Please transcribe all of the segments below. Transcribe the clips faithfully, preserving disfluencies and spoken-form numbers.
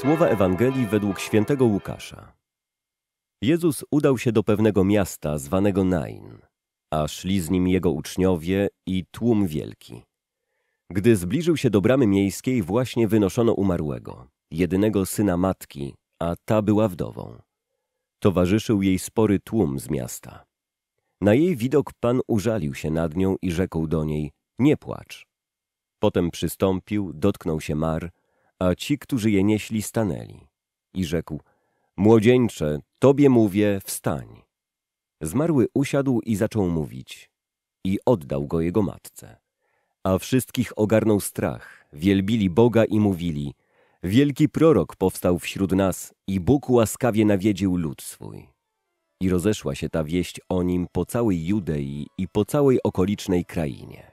Słowa Ewangelii według świętego Łukasza. Jezus udał się do pewnego miasta zwanego Nain, a szli z nim jego uczniowie i tłum wielki. Gdy zbliżył się do bramy miejskiej, właśnie wynoszono umarłego, jedynego syna matki, a ta była wdową. Towarzyszył jej spory tłum z miasta. Na jej widok Pan użalił się nad nią i rzekł do niej: nie płacz. Potem przystąpił, dotknął się mar, a ci, którzy je nieśli, stanęli. I rzekł: młodzieńcze, tobie mówię, wstań. Zmarły usiadł i zaczął mówić. I oddał go jego matce. A wszystkich ogarnął strach, wielbili Boga i mówili: wielki prorok powstał wśród nas i Bóg łaskawie nawiedził lud swój. I rozeszła się ta wieść o nim po całej Judei i po całej okolicznej krainie.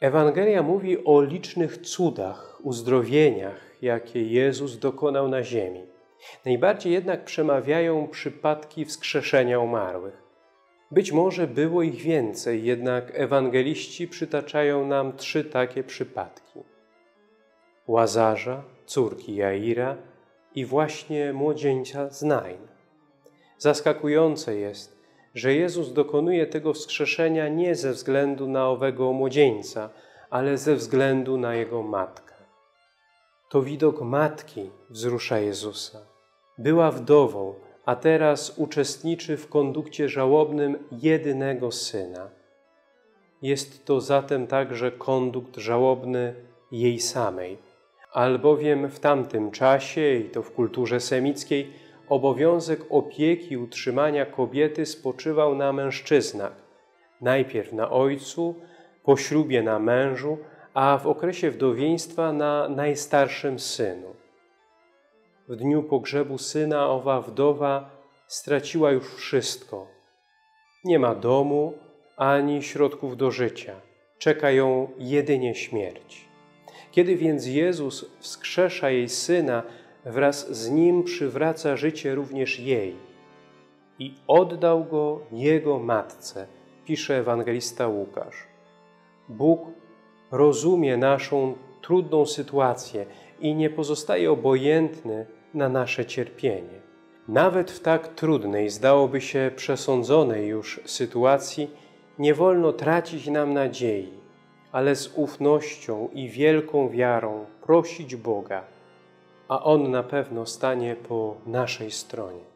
Ewangelia mówi o licznych cudach, uzdrowieniach, jakie Jezus dokonał na ziemi. Najbardziej jednak przemawiają przypadki wskrzeszenia umarłych. Być może było ich więcej, jednak ewangeliści przytaczają nam trzy takie przypadki: Łazarza, córki Jaira i właśnie młodzieńca z Nain. Zaskakujące jest, że Jezus dokonuje tego wskrzeszenia nie ze względu na owego młodzieńca, ale ze względu na jego matkę. To widok matki wzrusza Jezusa. Była wdową, a teraz uczestniczy w kondukcie żałobnym jedynego syna. Jest to zatem także kondukt żałobny jej samej, albowiem w tamtym czasie, i to w kulturze semickiej, obowiązek opieki i utrzymania kobiety spoczywał na mężczyznach. Najpierw na ojcu, po ślubie na mężu, a w okresie wdowieństwa na najstarszym synu. W dniu pogrzebu syna owa wdowa straciła już wszystko. Nie ma domu ani środków do życia. Czeka ją jedynie śmierć. Kiedy więc Jezus wskrzesza jej syna, wraz z nim przywraca życie również jej. I oddał go jego matce, pisze ewangelista Łukasz. Bóg rozumie naszą trudną sytuację i nie pozostaje obojętny na nasze cierpienie. Nawet w tak trudnej, zdałoby się przesądzonej już sytuacji, nie wolno tracić nam nadziei, ale z ufnością i wielką wiarą prosić Boga, a On na pewno stanie po naszej stronie.